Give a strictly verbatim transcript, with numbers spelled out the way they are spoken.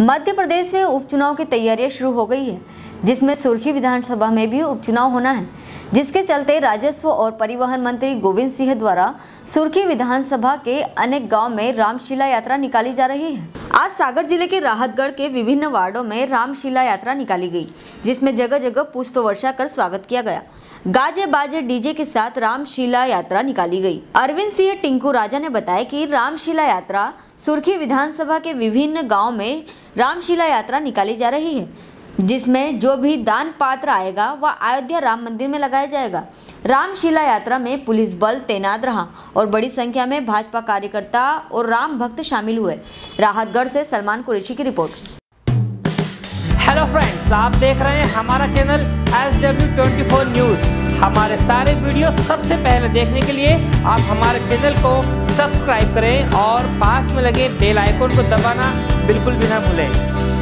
मध्य प्रदेश में उपचुनाव की तैयारियां शुरू हो गई है, जिसमें सुर्खी विधानसभा में भी उपचुनाव होना है, जिसके चलते राजस्व और परिवहन मंत्री गोविंद सिंह द्वारा सुर्खी विधानसभा के अनेक गांव में रामशिला यात्रा निकाली जा रही है। आज सागर जिले के राहतगढ़ के विभिन्न वार्डों में रामशिला यात्रा निकाली गई, जिसमें जगह जगह पुष्प वर्षा कर स्वागत किया गया। गाजे बाजे डीजे के साथ रामशिला यात्रा निकाली गई। अरविंद सिंह टिंकू राजा ने बताया कि रामशिला यात्रा सुर्खी विधानसभा के विभिन्न गांव में रामशिला यात्रा निकाली जा रही है, जिसमें जो भी दान पात्र आएगा वह अयोध्या राम मंदिर में लगाया जाएगा। रामशिला यात्रा में पुलिस बल तैनात रहा और बड़ी संख्या में भाजपा कार्यकर्ता और राम भक्त शामिल हुए। राहतगढ़ से सलमान कुरैशी की रिपोर्ट। हेलो फ्रेंड्स, आप देख रहे हैं हमारा चैनल एस डब्ल्यू चौबीस न्यूज़। हमारे सारे वीडियो सबसे पहले देखने के लिए आप हमारे चैनल को सब्सक्राइब करें और पास में लगे बेल आइकन को दबाना बिल्कुल भी ना भूलें।